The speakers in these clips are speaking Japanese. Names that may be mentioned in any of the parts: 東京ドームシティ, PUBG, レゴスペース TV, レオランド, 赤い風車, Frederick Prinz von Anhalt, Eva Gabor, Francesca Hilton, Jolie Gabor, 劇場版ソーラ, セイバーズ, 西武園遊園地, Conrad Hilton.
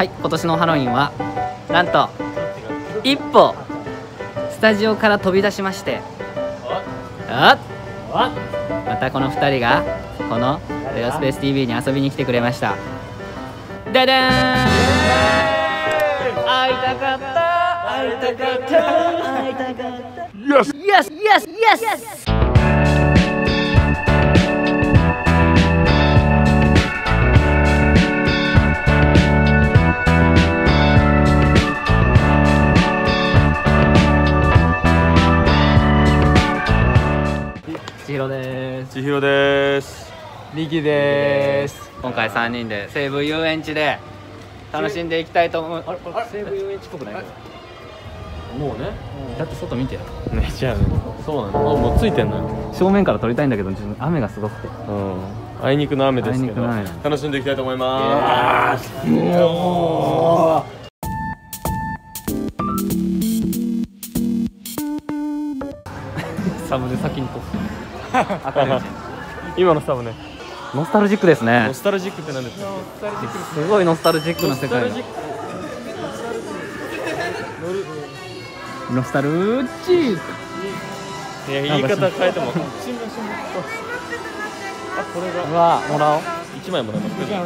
はい、今年のハロウィンはなんと一歩スタジオから飛び出しまして、またこの2人がこの「レゴスペース TV」に遊びに来てくれました。ダダーン、会いたかった、会いたかった、会いたかった。イエスイエスイエスイエス。千尋です。ミキです。今回3人で西武遊園地で楽しんでいきたいと思う。あれ、西武遊園地っぽくない？もうね。だって外見てよ。ね、違うね。そうなの。あ、もうついてんの。正面から撮りたいんだけど、雨がすごくて。うん。あいにくの雨ですけど、楽しんでいきたいと思います。サムネ先に撮って。今のサムね、ノスタルジックですね。ノスタルジックって何ですか？すごいノスタルジックな世界。ノスタルジック。いや、言い方変えても。あ、これが。うわ、もらおう。一枚もらいますか？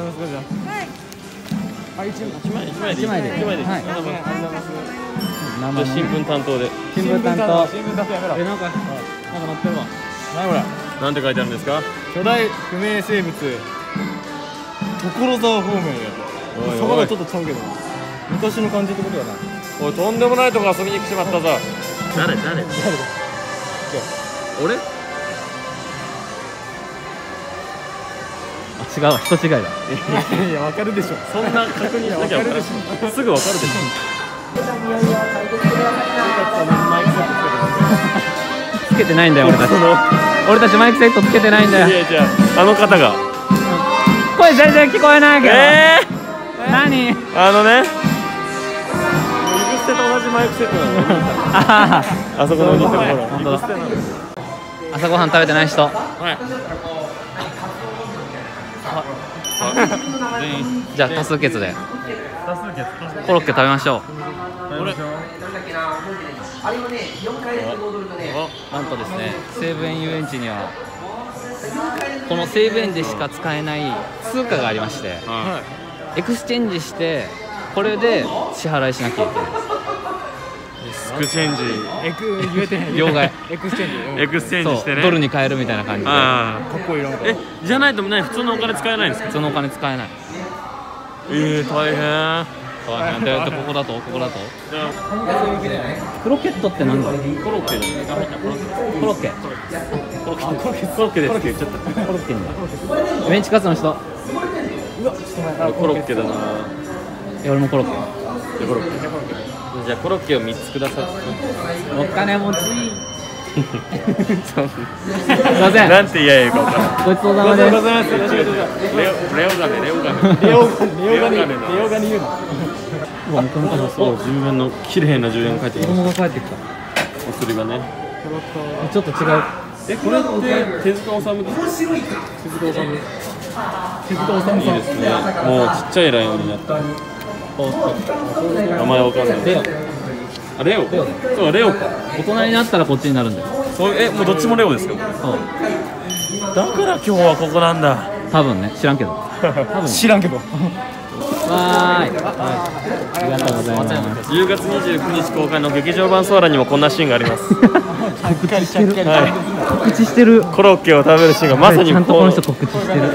あ、一枚で。新聞担当で。新聞担当。なんか載ってるわ。何これ、なんて書いてあるんですか？巨大不明生物所沢方面やと。そこがちょっとちゃうけど、昔の感じってことやな。おい、とんでもないとこ遊びに来ちまったぞ。誰だ俺？あ、違うわ、人違いだ。いや、わかるでしょ。そんな確認しなきゃわかるでしょ。すぐわかるでしょ。つけてないんだよ俺たち。俺たちマイクセットつけてないんだよ。いや、じゃああの方が声全然聞こえないけど。何？あのね、イブステと同じマイクセットなの。あそこのところ。本当だ。朝ごはん食べてない人。じゃあ多数決で。コロッケ食べましょう。あれもね、4階で戻るとね、なんとですね、西武園遊園地にはこの西武園でしか使えない通貨がありまして、エクスチェンジしてこれで支払いしなきゃいけない。エクスチェンジ、言えてない。両替。エクスチェンジしてね、ドルに変えるみたいな感じで。かっこいいな。え、じゃないとね、普通のお金使えないんですか？普通のお金使えない。大変。ここだとクロケットって何だろう。コロッケじゃない。コロッケですって言っちゃった。コロッケなんだ。メンチカツの人。コロッケだな。俺もコロッケ。じゃあコロッケを3つください。お金持ち。すいません、なんて言えばいいか分からない。ごちそうさまです。レオガネ言うの。うわ、なかなかすごい10円の綺麗な10円が返ってきた。子供が帰ってきた。お釣りがね、ちょっと違う。え、これって手塚治虫ですか？手塚治虫さん。いいですね。もうちっちゃいライオンになった。名前わかんない。レオ。そう、レオか。大人になったらこっちになるんだよ。え、もうどっちもレオですか？そう。だから今日はここなんだ。多分ね、知らんけど。ありがとうございます。10月29日公開の劇場版ソーラにもこんなシーンがあります。告知してる。コロッケを食べるシーンがまさにちゃんとこの人告知してる。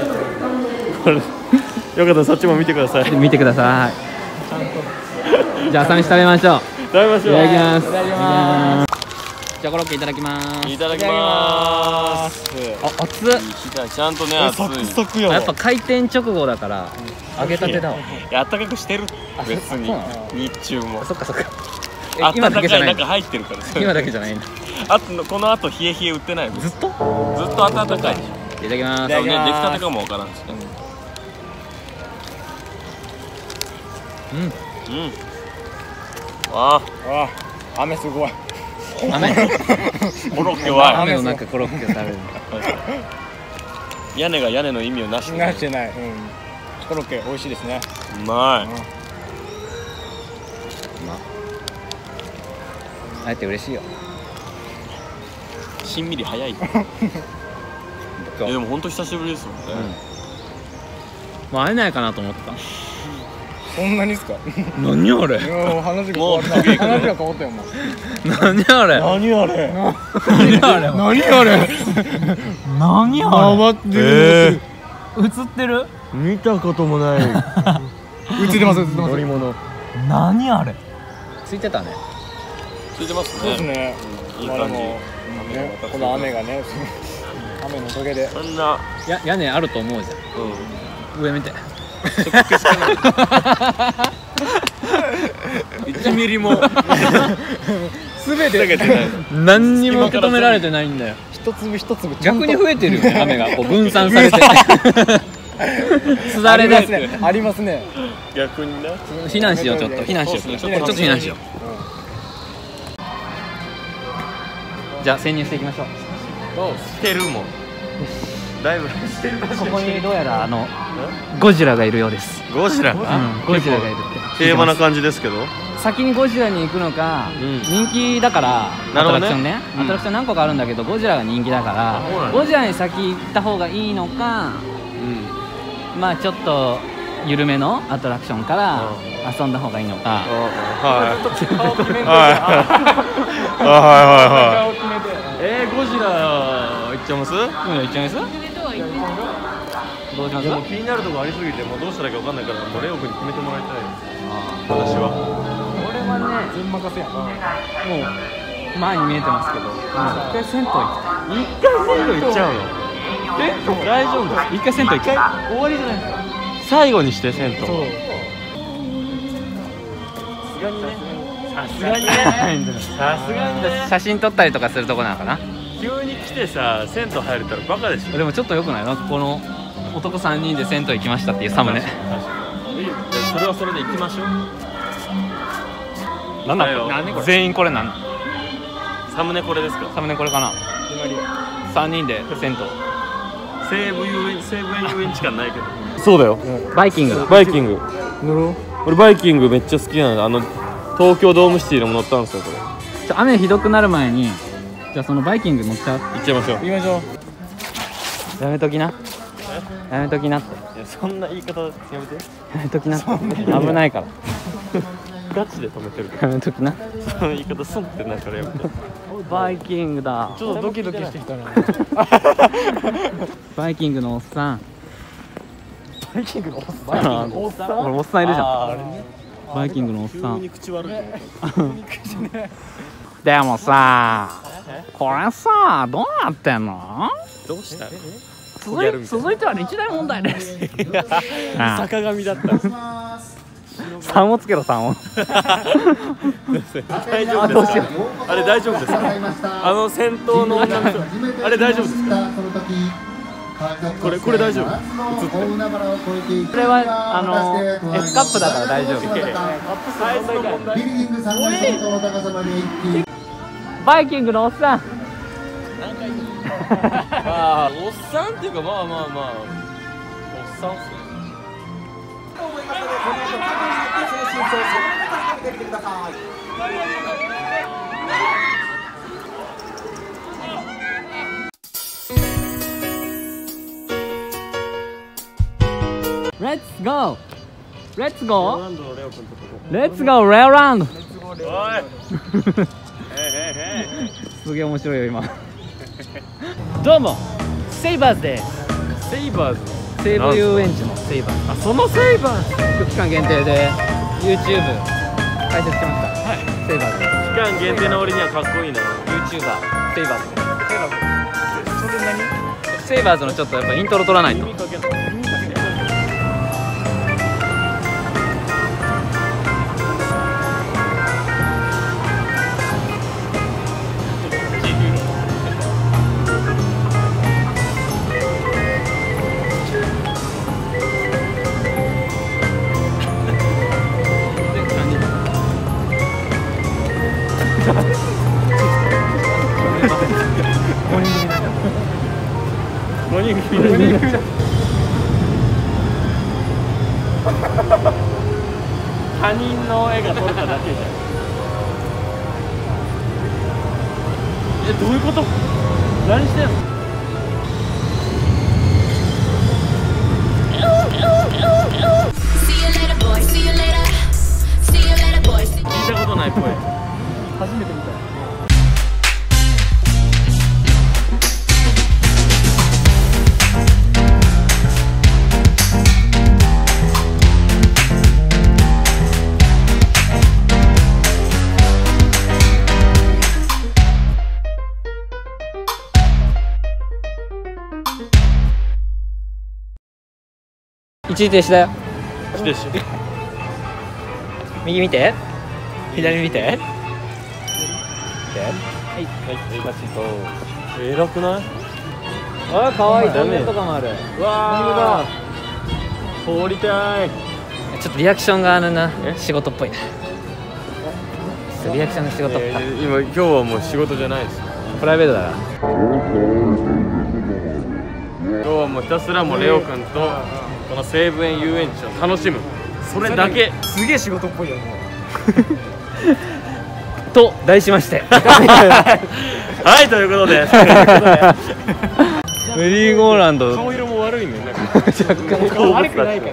よかったらそっちも見てください。見てください。じゃあ朝飯食べましょう。食べましょう。いただきます。じゃあコロッケいただきます。いただきます。あ、熱っ。ちゃんとね、熱い。サクサクよ。やっぱ開店直後だから。揚げたてだわ。あったかくしてる。別に日中も。そっかそっか。あったかい中入ってるから。今だけじゃないんだ。あとこの後冷え冷え売ってない。ずっと温かい。いただきます。ね、出来たてかもわからんしね。うん。うん。わあ。雨すごい。雨。コロッケは雨の中コロッケを食べる。屋根が屋根の意味をなしてない。コロッケ美味しいですね。うまい。まあ会えて嬉しいよ。しんみり早いでも本当久しぶりですもんね、うん、まあ会えないかなと思った。そんなにっすか。何あれ。話が変わった。話が変わったよもう。何あれ。何あれ。何あれ。何あれ。何あれ。映ってる。見たこともない。映ってます映ってます。乗り物。何あれ。ついてたね。ついてますね。そうですね。いい感じ。この雨がね、雨のおかげで。そんな。屋根あると思うじゃん。上見て。1ミリも全て何にも受け止められてないんだよ。一粒一粒逆に増えてるよね。雨がこう分散されてすだれですね。ありますね。逆にね、避難しよう。ちょっと避難しよう。ちょっと避難しよう。じゃあ潜入していきましょう。してるもんだいぶしてる。ここにどうやらゴジラがいるようです。ゴジラゴジラがいるって平和な感じですけど、先にゴジラに行くのか人気だから、アトラクションね、アトラクション何個かあるんだけどゴジラが人気だからゴジラに先行った方がいいのか、まあちょっと緩めのアトラクションから遊んだ方がいいのか。顔決めて、ゴジラ行っちゃいます。行っちゃいます。でも気になるとこありすぎてもうどうしたらいいか分かんないから、もうレオ君に決めてもらいたい。私はこれはね全任せやな。もう前に見えてますけど、一回銭湯行きたい。一回銭湯行っちゃうの。え、大丈夫。一回銭湯行きたい。終わりじゃないですか。最後にして銭湯。さすがにね、さすがにね、さすがにね。写真撮ったりとかするとこなのかな。急に来てさ、銭湯入れたらバカでしょ。でもちょっと良くないな、この男3人で銭湯行きましたっていうサムネ。それはそれで行きましょう。なんだよ、全員これなんだ。サムネこれですか。サムネこれかな。3人で銭湯。西武園ゆうえんち感ないけど。そうだよ。バイキング。バイキング。乗ろう。俺バイキングめっちゃ好きなの。東京ドームシティのも乗ったんですよ。これ。雨ひどくなる前に。じゃあそのバイキング乗っちゃう。行っちゃいましょう。行きましょう。やめときな。やめときなって。いや、そんな言い方やめて。やめときなって。危ないから。ガチで止めてるから。やめときな。その言い方すんってなるからやめて。バイキングだ。ちょっとドキドキしてきたね。バイキングのおっさん。バイキングのおっさん。バイキングのおっさん。俺おっさんいるじゃん。バイキングのおっさん。口悪い。でもさ、これさ、どうなってんの？どうしたの？続いては日大問題です。坂上だった。3をつけろ、3を。大丈夫ですか？あれ大丈夫ですか？あの先頭の女の人、あれ大丈夫ですか？これ大丈夫？これはF カップだから大丈夫。バイキングのおっさん。まあおっさんっていうか、まあまあまあおっさんっすね。レッツゴーレッツゴーレッツゴーレオランド。すげえ面白いよ今。どうもセイバーズです。セイバーズ、西武遊園地のセイバーズ。あ、そのセイバーズ期間限定で YouTube 開設してました。はい、セイバーズ期間限定の俺にはかっこいいな。 YouTuber セイバーズです。それ何？セイバーズのちょっとやっぱイントロ取らないと。他人の絵が撮れただけじゃん。え、どういうこと？何してんの？聞いたことない声。初めて見た。一時停止だよ。一時停止。右見て。左見て。はい。はい。はい。バチッと。偉くない？あ、可愛い。ダメとかもある。うわあ。通りたい。ちょっとリアクションがあるな。仕事っぽいな。リアクションの仕事っぽい。今日はもう仕事じゃないです。プライベートだな。今日はもうひたすらもうレオ君と。この西武園遊園地を楽しむ、それだけ。すげえ仕事っぽいよね。と題しましてはい、ということでメリーゴーランド。顔色も悪いね。悪くないか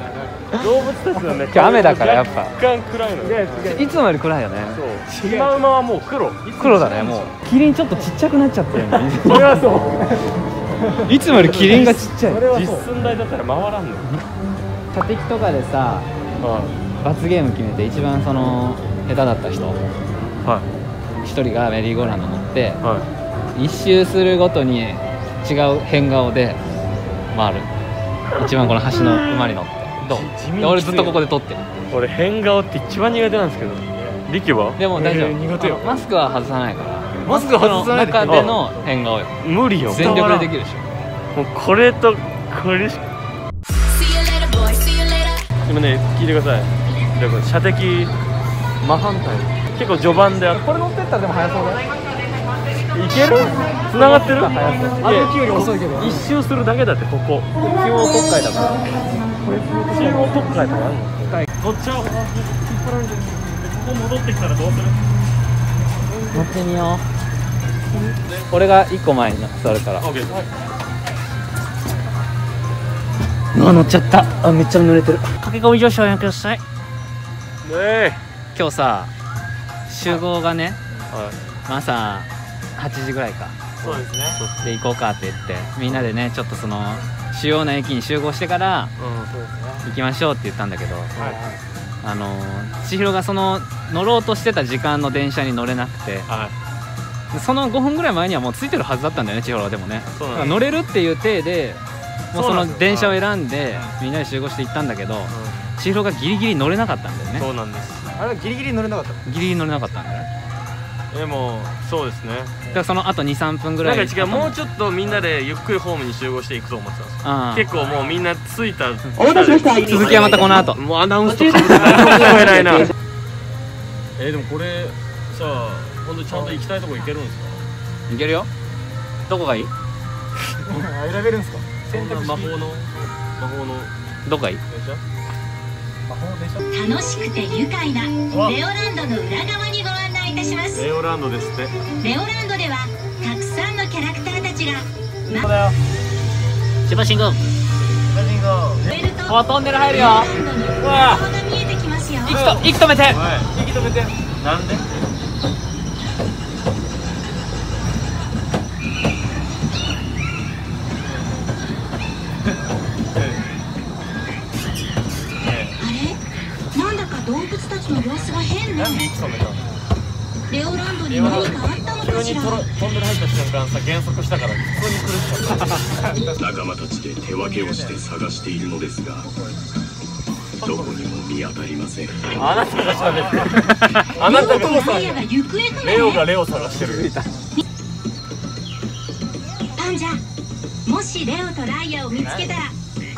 ら。動物たちのね、今日雨だからやっぱ若干暗いの。いつもより暗いよね。シマウマはもう黒。黒だね。もうキリンちょっとちっちゃくなっちゃってる。それはそう。いつもよりキリンがちっちゃい。実寸大だったら回らんの。射的とかでさ、罰ゲーム決めて一番その下手だった人一人がメリーゴーランド乗って一周するごとに違う変顔で回る。一番この橋の馬に乗って。俺ずっとここで撮ってる。俺変顔って一番苦手なんですけど。力はでも大丈夫。マスクは外さないから。マスク外さないで。中での変顔よ。無理よ。全力でできるでしょ。もうこれとこれしか。今ね、聞いてください。射的真反対。結構序盤で。これ乗ってったらでも速そうだよ。いける？繋がってる？あの勢い遅いけど。一周するだけだって。ここ中央特会だから。中央特会とかあるの？取っちゃおう。ここ戻ってきたらどうする？乗ってみよう。俺が1個前に座るから。うわ、乗っちゃった。あ、めっちゃ濡れてる。駆け込み乗車をやめくださいね。え、今日さ、集合がね、朝8時ぐらいか。そうですね。で行こうかって言って、みんなでね、ちょっとその主要な駅に集合してから行きましょうって言ったんだけど、千尋がその乗ろうとしてた時間の電車に乗れなくて、その5分ぐらい前にはもう着いてるはずだったんだよね、千尋は。でもね、乗れるっていう体でもうその電車を選んでみんなで集合して行ったんだけど、千尋がギリギリ乗れなかったんだよね。そうなんです。あれはギリギリ乗れなかった。ギリギリ乗れなかったんだよね。でもそうですね。だからそのあと 2,3 分ぐらい。なんか違う、もうちょっとみんなでゆっくりホームに集合していくと思ってた。結構もうみんな着いた。続きはまたこの後。もうアナウンスとかも偉いな。でもこれさあ、本当にちゃんと行きたいとこ行けるんですか？行けるよ。どこがいい？選べるんですか？選択肢。魔法のどこがいい？楽しくて愉快なレオランドの裏側にご案内いたします。レオランドですって。レオランドではたくさんのキャラクターたちが。そうだよ。千葉信号。ここトンネル入るよ。うわ。息止めて。息止めて。なんで？なんで息止めたの？レオランドに何かあったのかしら。急にトンネル入った瞬間さ、減速したから普通に苦しかった。仲間たちで手分けをして探しているのですが、どこにも見当たりません。あなたが喋ってる。あなたがレオがレオ探してる。パンジャ、もしレオとライアを見つけたら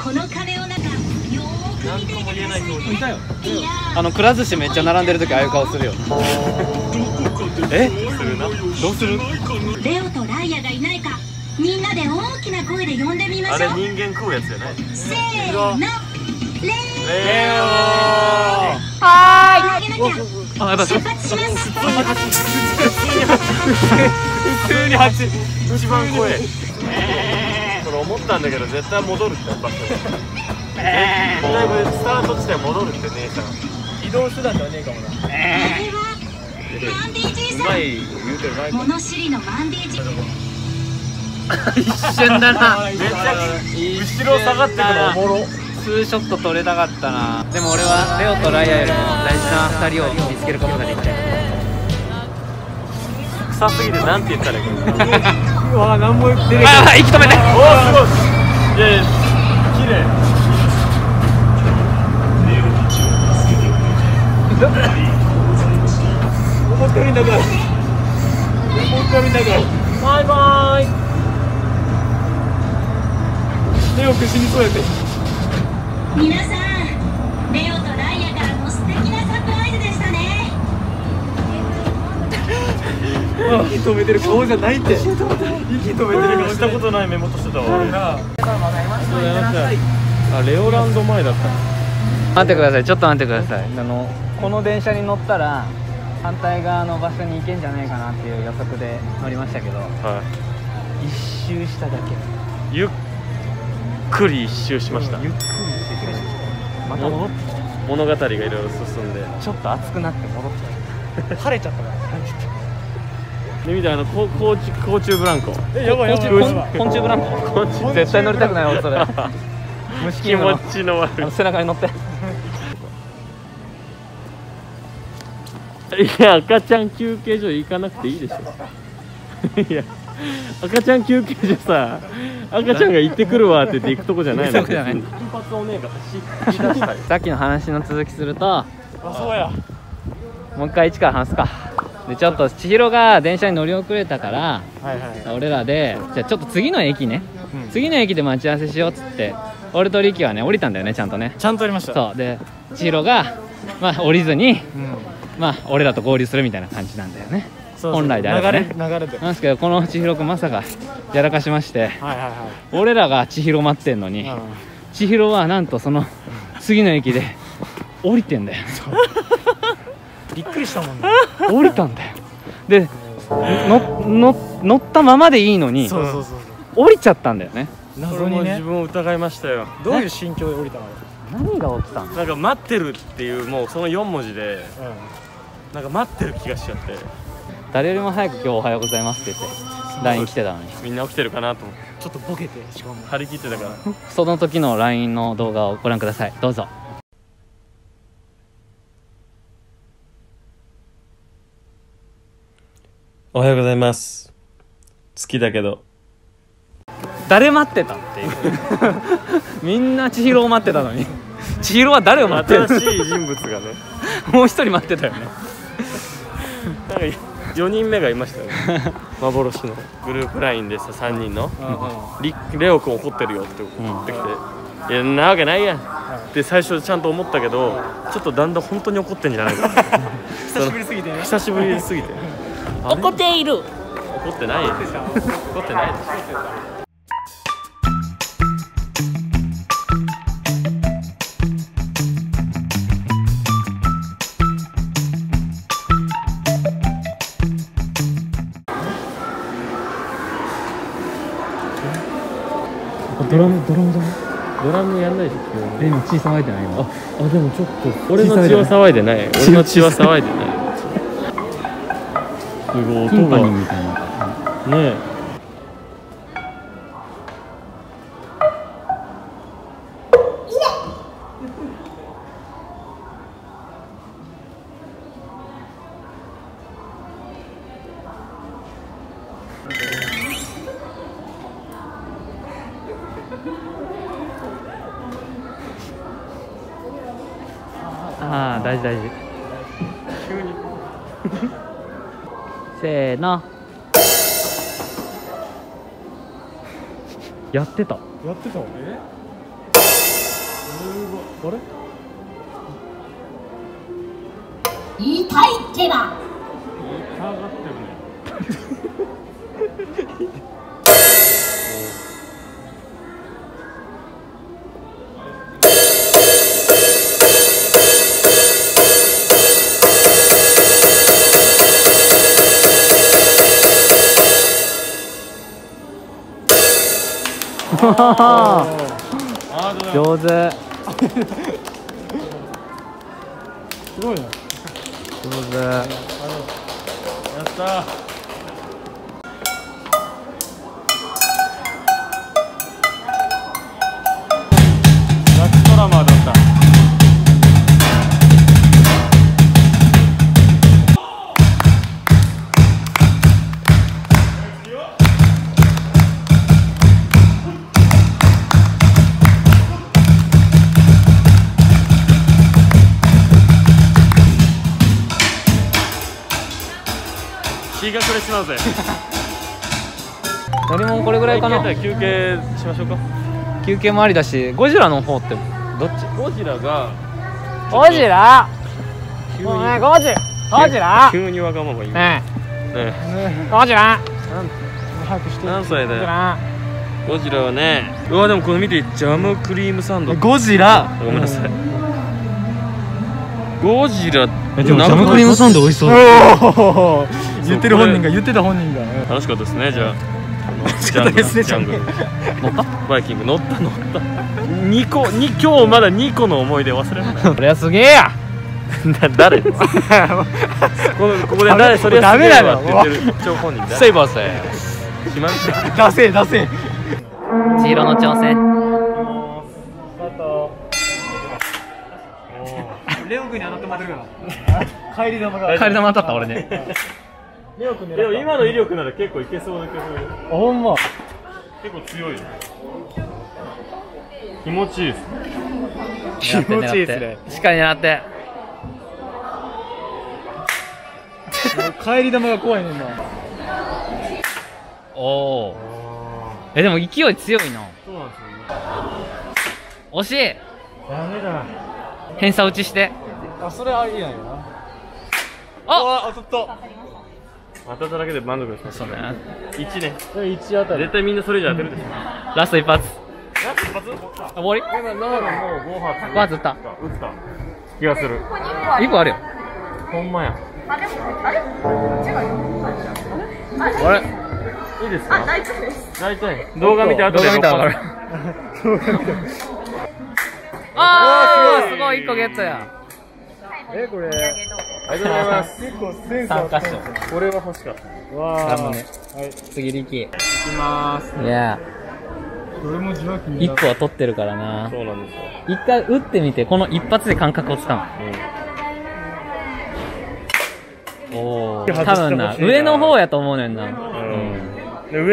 この壁を中よーくら寿司めっちゃ並んでる時ああいう顔するよ。え、どうする？レオとライアがいないか、みんなで大きな声で呼んでみましょう。あれ人間食うやつじゃない？せーの、レオ。これ思ったんだけど絶対戻るって思った。スタート地点戻るって姉さん。移動手段ではねえかもな。うまい言うてる前から。物知りのバンディージ。一瞬だな。めっちゃ後ろ下がってくるのおもろ。ツーショット取れたかったな。でも俺はレオとライアよりも大事な2人を見つけることができた。臭すぎてなんて言ったらいいか。わあ何も出てこない。ああ息止めて。おおすごい。いやいや綺麗。思ったより長い。思ったより長い。バイバイ。レオ君死にそうやって。皆さん、レオとライアからの素敵なサプライズでしたね。息止めてる顔じゃないって。息止めてる顔したことないメモとしてたわ。あ、レオランド前だった。待ってください。ちょっと待ってください。この電車に乗ったら反対側の場所に行けんじゃないかなっていう予測で乗りましたけど、はい、一周しただけ。ゆっくり一周しました。ゆっくりしてきました。また戻ってきた。物語がいろいろ進んでちょっと暑くなって戻ってきた。晴れちゃったから晴れちゃったで見た甲虫ブランコ。やばいやばい。昆虫ブランコ絶対乗りたくないよそれ。虫気持ちの悪い背中に乗っていや、赤ちゃん休憩所行かなくていいでしょ。いや、赤ちゃん休憩所さ、赤ちゃんが行ってくるわって言って行くとこじゃないの。金髪お姉が走り出したり。さっきの話の続きすると、あ、そうや。もう一回一から話すか。で、ちょっと千尋が電車に乗り遅れたから、俺らで、じゃあちょっと次の駅ね。次の駅で待ち合わせしようっつって、俺とリキはね、降りたんだよね、ちゃんとね。ちゃんと降りました。そう、で、千尋が、まあ降りずに、まあ俺らと合流するみたいな感じなんだよね。本来であればね。流れで。なんですけどこの千尋くんまさかやらかしまして、俺らが千尋待ってんのに、千尋はなんとその次の駅で降りてんだよ。びっくりしたもんね。降りたんだよ。で、乗ったままでいいのに、降りちゃったんだよね。謎にね。自分を疑いましたよ。どういう心境で降りたの？何が起きたの？なんか待ってるっていうもうその4文字で。なんか待ってる気がしちゃって誰よりも早く今日おはようございますって言って LINE 来てたのにみんな起きてるかなと思ってちょっとボケてしかも張り切ってたからその時の LINE の動画をご覧くださいどうぞおはようございます好きだけど誰待ってたっていうみんな千尋を待ってたのに千尋は誰を待ってる新しい人物がねもう一人待ってたよねなんか4人目がいましたね幻のグループ LINE でさ3人の「レオ君怒ってるよ」って送ってきて「いやなわけないやん」って最初ちゃんと思ったけどちょっとだんだん本当に怒ってんじゃないか久しぶりすぎて久しぶりすぎて怒っている怒ってないですよ怒ってないでしょドラムじゃないドラムやんないでしょ今日今血騒いでない今あ、でもちょっと俺の血は騒いでない俺の血は騒いでないすごい音がティンパニーみたいなねえああ大事大事急にせーのやってたあれ痛い手は痛がってるね上手。すごいね。上手。やった。気がくれしなぜ。誰もこれぐらいかな。休憩しましょうか。休憩もありだし、ゴジラの方ってどっち？ゴジラが。ゴジラ。もうね、ゴジラ。急にわがまま言う。ねえ。ゴジラ。何歳だよ。ゴジラはね。うわでもこれ見て、ジャムクリームサンド。ゴジラ。ごめんなさい。ゴジラ。でもジャムクリームサンド美味しそう。言ってた本人が楽しかったですね。じゃあ楽しかったですね。ジャングル乗った、バイキング乗った今日まだ2個の思い出忘れない。そりゃすげえや。誰ここで誰それダメだよって言ってる張本人だ。セイバーさえ決まった。出せ千尋の挑戦。レオ君に当たって待てるから。帰り玉当たった俺ね。レオ君でも今の威力なら結構いけそうな気がする。あ、ほんま結構強いよ。気持ちいいですね。気持ちいいですね。しっかり狙って。帰り玉が怖いねんな。おお、え、でも勢い強いな。そうなんですよね。惜しい。ダメだ。偏差打ちして。あ、それありえないよな。あ、当たった。当たっただけで満足です。そうね。一ね。一当たり。絶対みんなそれじゃ当てるでしょ。ラスト一発。ラスト一発？終わり？今もう5発。5発打った。打った。気がする。1個あるよ。ほんまや。あれ？あれ？いいですか？大体です。大体。動画見て後で。動画見たら分かる。あー、すごい、1個ゲットや。え、これありがとうございます。結構センスあった。これは欲しかった。わー、次リキいきまーす。いや1個は取ってるからな。そうなんですよ。1回打ってみて、この一発で感覚をつかむ。おお、多分な、上の方やと思うねんな。上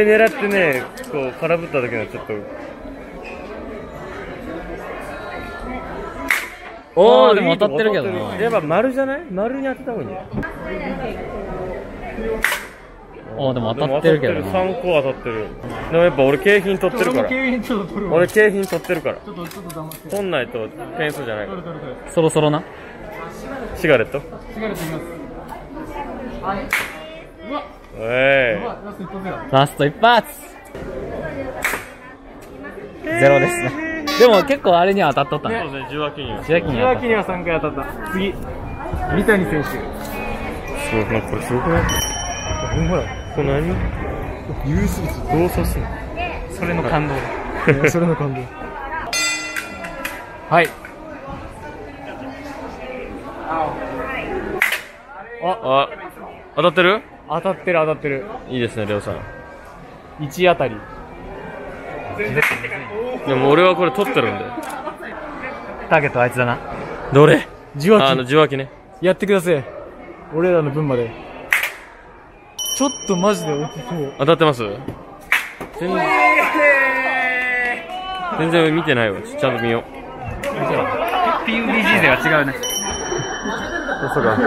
狙ってね、こう空振った時のちょっと。おー、でも当たってるけどな。やっぱ丸じゃない？丸に当てた方がいいんじゃない？おー、でも当たってるけどな。3個当たってる。でもやっぱ俺景品取ってるから。俺景品取ってるから。取んないと点数じゃないから。そろそろな。シガレットラスト一発ゼロですね。でも結構あれには当たっとったね。そうですね、受話器には。3回当たった。次、三谷選手。そう、なんかこれすごくない？ほんまや。これ何？優秀です。どうさすの？それの感動だ。それの感動。はい。あ、当たってる？当たってる。いいですね、レオさん。1当たり。でも俺はこれ取ってるんで。ターゲットはあいつだな。どれ？受話器ね。やってください。俺らの分まで。ちょっとマジで大きそう。当たってます？全然見てないわ。ちゃんと見よう。PUBG では違うね。さすが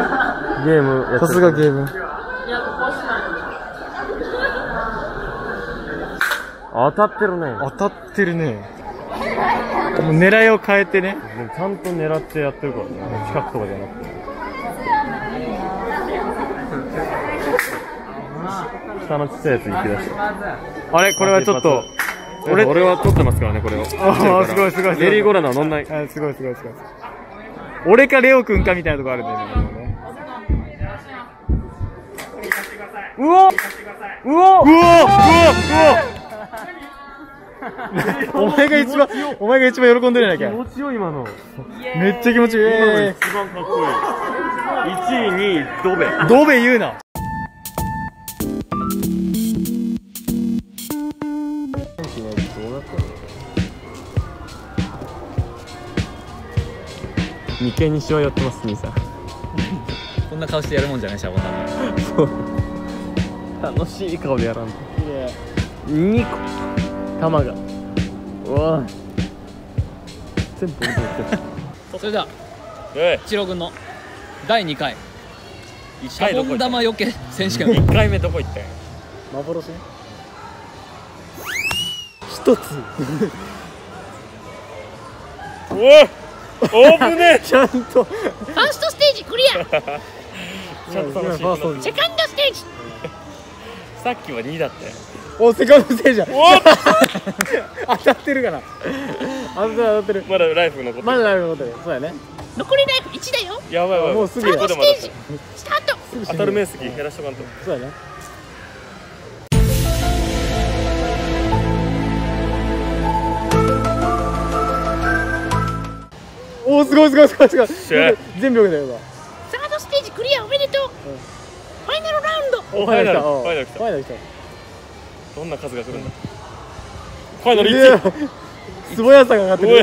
ゲームやってる。さすがゲーム。当たってるね。もう狙いを変えてね。ちゃんと狙ってやってるからね。近くとかじゃなくて。下のちっちゃいやつ行きだした。あれ、これはちょっと。俺は取ってますからね、これを。ああ、すごいすごい。メリーゴランドは乗んない。あ、すごい。俺かレオ君かみたいなとこあるんだよね。うおうおうおうおうおうお前が一番喜んでるやなきゃ。気持ちよ今の。めっちゃ気持ちいい。今の一番かっこいい。1位2位ドベ。ドベ言うな。眉間にしわ寄ってます兄さん。こんな顔してやるもんじゃないシャボタン。楽しい顔でやらんと。2個玉が。おい。全部俺でやってる。それでは一郎君の第2回シャボン玉よけ選手権。1回目どこ行ったんや。幻ね。1つ。おい。オープンね。ちゃんとファーストステージクリア。セカンドステージ。さっきは2だったよ。お、セカンドステージだ。当たってるかな。当たってる。まだライフ残ってる。そうやね。残りライフ1だよ。やばいやばい。もうすぐ。サードステージ。スタート。当たる面積減らしとかんと。そうやね。おー、すごい全部よけたよ。サードステージクリアおめでとう。ファイナルラウンド。お、ファイナル来た。どんな数が来るんだ。ファイナル1。素早さが上がってる。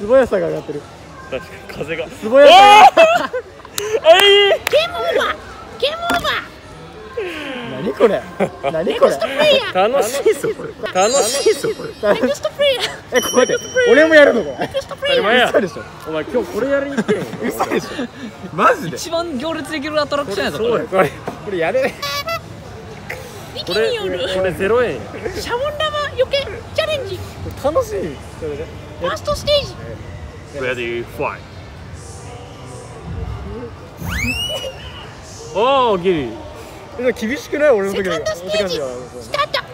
確かに風が素早さが。ゲームオーバー。何これ。楽しいぞこれ。ネクストプレイヤー。え、これ俺もやるのこれ。ネクストプレイヤー。嘘でしょ。お前今日これやりに行ってんの。嘘でしょ。マジで。一番行列できるアトラクションやぞこれ。これやれない。これ0円。シャボン玉よけチャレンジ。楽しい。ファーストステージ。レディーファイ。おーギリ。厳しくない俺の時は。セカンドステージスタート。ちょ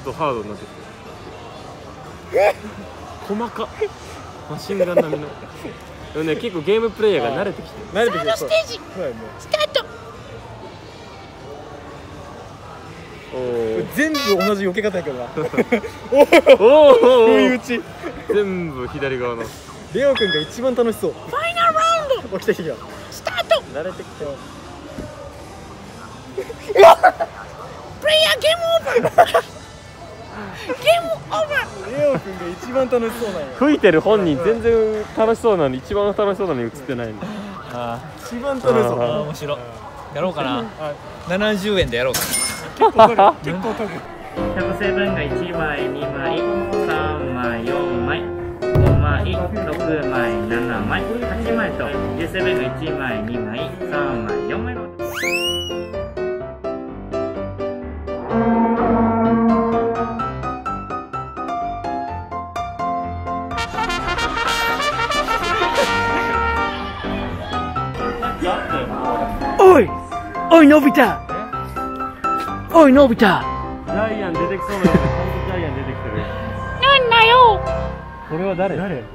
っとハードになってきた。細かマシンガン並みの。でもね、結構ゲームプレイヤーが慣れてきてサードステージスタート。全部同じ避け方やけどな。おお全部左側のレオ君が一番楽しそう。ファイナルラウンド。来てスタート。慣れてきた。プレイヤーゲームオーバー。レオ君が一番楽しそうなんや。吹いてる本人全然楽しそうなのに一番楽しそうなのに映ってないんだ。一番楽しそう。面白い。やろうかな。70円でやろうかな。結構高い。107が1枚2枚3枚4枚5枚6枚7枚8枚と17が1枚2枚3枚4枚の。おいのび太。ジャイアン出てきそうな。ジャイアン出てきてる。なんだよ。これは誰？